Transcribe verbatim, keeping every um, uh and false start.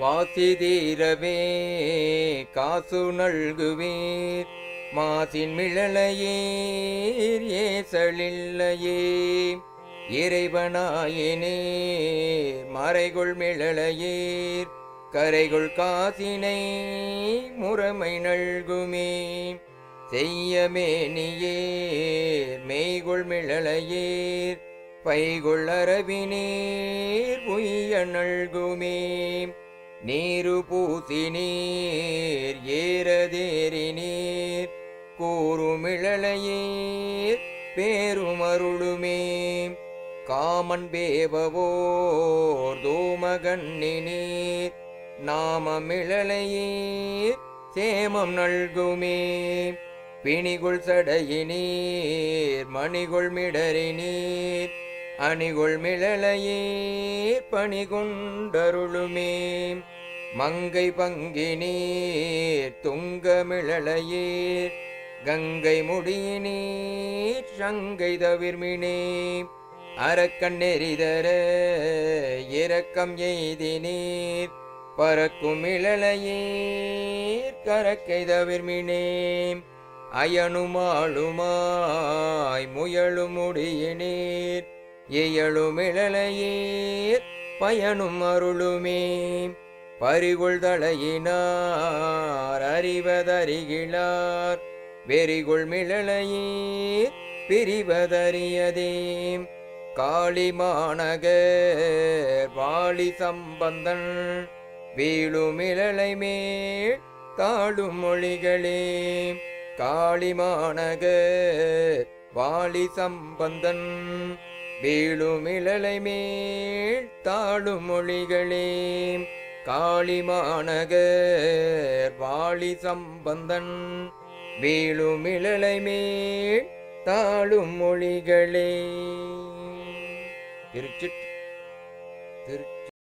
வாசிதீரவே காசு நல்குவீர் மாசின் மிழலையீர் ஏசலில்லையே இறைவனாயினே மறைகுள் மிழலையீர் கரைகுள் காசினை முறைமை நல்குமே செய்யமேனியேர் மெய்குள் மிழலையீர் பைகுள் அரவினீர் உய்ய நல்குமே நீரு பூசி நீர் ஏறதேறி நீர் கூறுமிழலையீர் பேருமருளுமே காமன் பேபவோர் தூமகண்ணி நீர் நாமமிழலையீர் சேமம் நல்குமே பிணிகுள் சடையி நீர் மணிகுள் மிடறி நீர் அணிகுள் மிழலையீர் பணிகுண்டருளுமே மங்கை பங்கினீர் துங்கமிழலையீர் கங்கை முடியினீர் சங்கை தவிர்மினே அரக்கண் நெறிதர இரக்கம் எய்தினீர் பறக்கும் இழலையீர் கரக்கை தவிர்மினே அயனுமாளுமாய் முயலும் முடியினீர் இயலுமிழலையீர் பயனும் அருளுமே பரிகுள் தலையினார் அறிவதறிகிழார் வெறிகுள் மிழலையீர் பிரிவதறியதே காளிமாநகர் வாளி சம்பந்தன் வீழுமிழலை மேல் தாழும் மொழிகளே காளிமாநகர் வாளி சம்பந்தன் வீழுமிழலை மேல் தாழும் மொழிகளே காளிமாநகர் வாளி சம்பந்தன் வீழுமிழலை மேல் தாழும் மொழிகளே. திருச்சி திரு